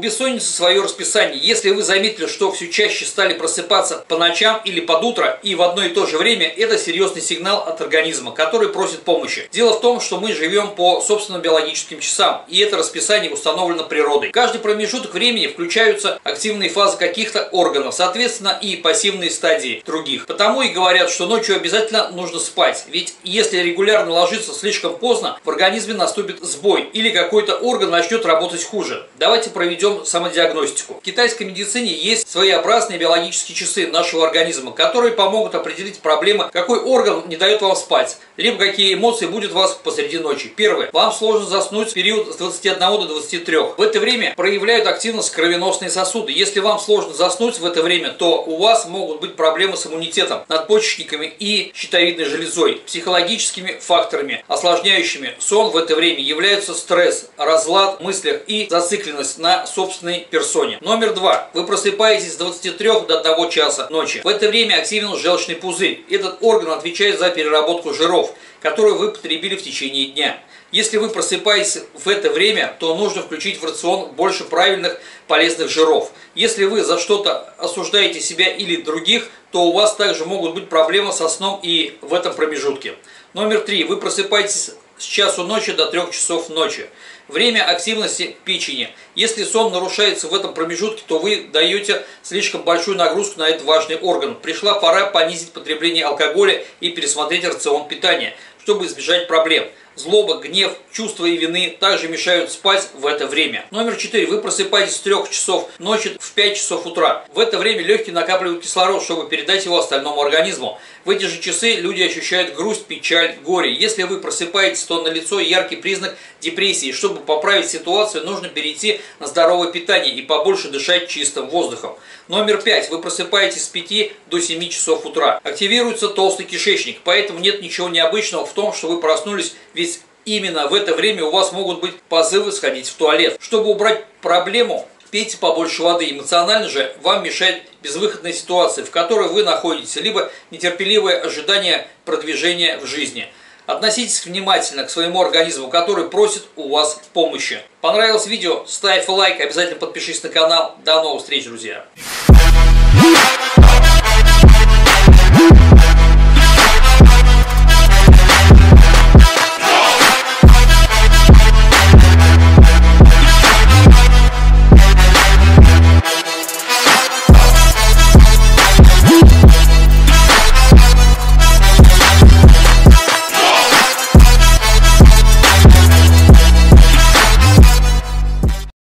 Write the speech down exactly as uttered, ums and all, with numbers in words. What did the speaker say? бессонницы свое расписание. Если вы заметили, что все чаще стали просыпаться по ночам или под утро и в одно и то же время, это серьезный сигнал от организма, который просит помощи. Дело в том, что мы живем по собственным биологическим часам, и это расписание установлено природой. В каждый промежуток времени включаются активные фазы каких-то органов, соответственно и пассивные стадии других. Потому и говорят, что ночью обязательно нужно спать, ведь если регулярно ложиться слишком поздно, в организме наступит сбой или какой-то орган начнет работать хуже. Давайте проведем самодиагностику. В китайской медицине есть своеобразные биологические часы нашего организма, которые помогут определить проблемы, какой орган не дает вам спать, либо какие эмоции будут вас посреди ночи. Первое. Вам сложно заснуть в период с двадцати одного до двадцати трёх. В это время проявляют активность кровеносные сосуды. Если вам сложно заснуть в это время, то у вас могут быть проблемы с иммунитетом, надпочечниками и щитовидной железой. Психологическими факторами, осложняющими сон в это время, являются стресс, разлад в мыслях и зацикленность на собственной персоне. Номер два. Вы просыпаетесь с двадцати трёх до одного часа ночи. В это время активен желчный пузырь. Этот орган отвечает за переработку жиров, которые вы потребили в течение дня. Если вы просыпаетесь в это время, то нужно включить в рацион больше правильных полезных жиров. Если вы за что-то осуждаете себя или других, то у вас также могут быть проблемы со сном и в этом промежутке. Номер три. Вы просыпаетесь с часу ночи до трех часов ночи. Время активности печени. Если сон нарушается в этом промежутке, то вы даете слишком большую нагрузку на этот важный орган. Пришла пора понизить потребление алкоголя и пересмотреть рацион питания, чтобы избежать проблем. Злоба, гнев, чувство и вины также мешают спать в это время. Номер четыре. Вы просыпаетесь с трёх часов ночи в пять часов утра. В это время легкие накапливают кислород, чтобы передать его остальному организму. В эти же часы люди ощущают грусть, печаль, горе. Если вы просыпаетесь, то налицо яркий признак депрессии. Чтобы поправить ситуацию, нужно перейти на здоровое питание и побольше дышать чистым воздухом. Номер пять. Вы просыпаетесь с пяти до семи часов утра. Активируется толстый кишечник, поэтому нет ничего необычного в том, что вы проснулись, ведь именно в это время у вас могут быть позывы сходить в туалет. Чтобы убрать проблему, пейте побольше воды. Эмоционально же вам мешает безвыходная ситуация, в которой вы находитесь, либо нетерпеливое ожидание продвижения в жизни. Относитесь внимательно к своему организму, который просит у вас помощи. Понравилось видео? Ставь лайк, обязательно подпишись на канал. До новых встреч, друзья!